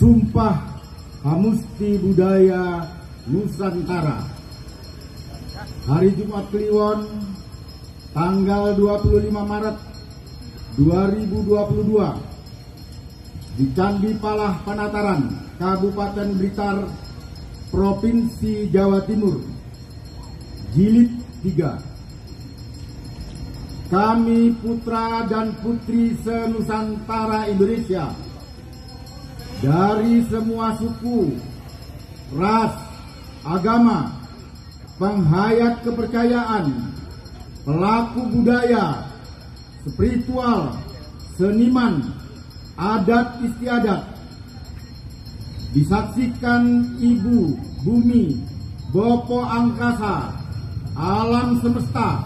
Sumpah Hamusthi Budaya Nusantara. Hari Jumat Kliwon tanggal 25 Maret 2022 di Candi Palah Penataran, Kabupaten Beritar, Provinsi Jawa Timur, Jilid 3. Kami putra dan putri senusantara Indonesia dari semua suku, ras, agama, penghayat kepercayaan, pelaku budaya, spiritual, seniman, adat istiadat, disaksikan ibu bumi, bopo angkasa, alam semesta,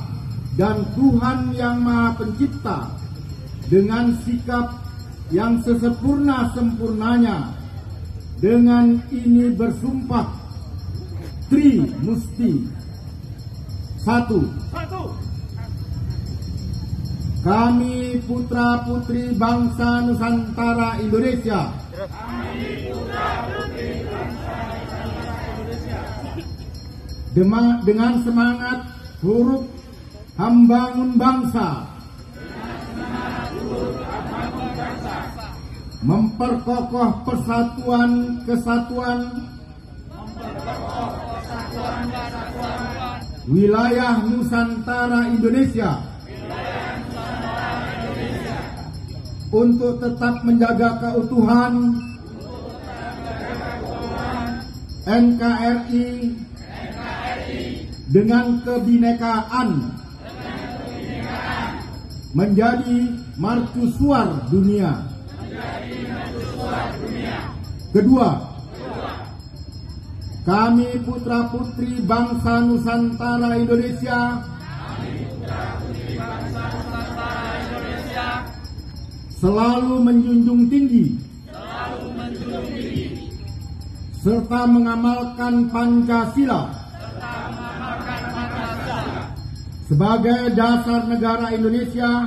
dan Tuhan yang Maha Pencipta dengan sikap yang sesempurna-sempurnanya. Dengan ini bersumpah Tri musti. 1. Kami putra-putri bangsa Nusantara Indonesia. Dengan semangat huruf Hambangun bangsa, memperkokoh persatuan kesatuan wilayah Nusantara Indonesia, untuk tetap menjaga keutuhan NKRI dengan kebinekaan, menjadi mercusuar dunia. Kedua, kami putra-putri bangsa Nusantara Indonesia, selalu menjunjung tinggi, serta mengamalkan Pancasila sebagai dasar negara Indonesia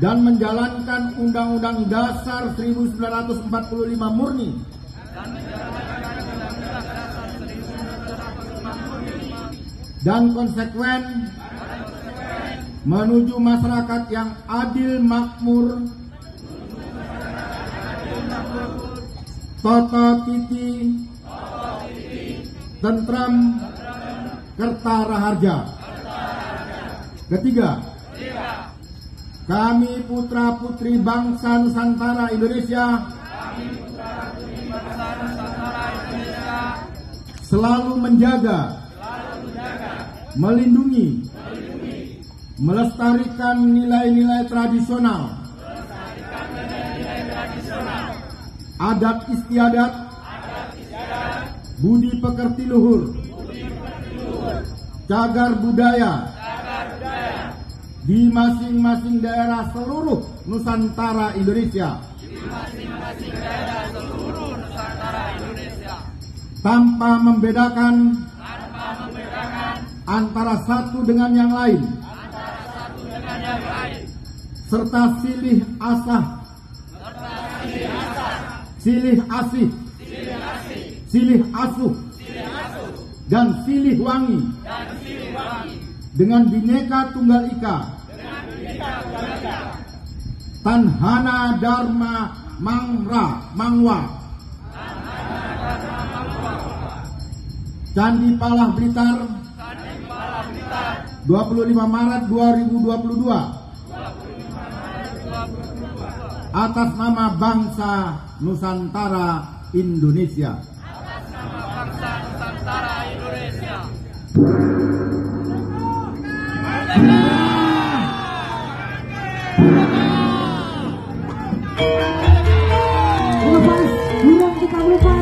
dan menjalankan Undang-Undang Dasar 1945 murni dan konsekuen menuju masyarakat yang adil makmur. Toto titi Tentram Kertararharja. Ketiga, kami putra putri bangsa Nusantara Indonesia, selalu menjaga, melindungi, melestarikan nilai-nilai tradisional, adat istiadat, budi pekerti luhur, cagar budaya di masing-masing daerah seluruh Nusantara Indonesia, tanpa membedakan antara satu dengan yang lain, serta silih asih, dan silih wangi dengan Bhinneka Tunggal Ika, Tanhana Dharma Mangwa, Candi Palah Blitar, 25 Maret 2022 atas nama bangsa Nusantara Indonesia. Lepas, bilang kita lupa,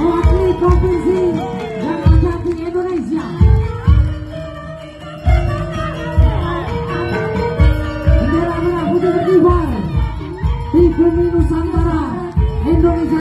mewakili provinsi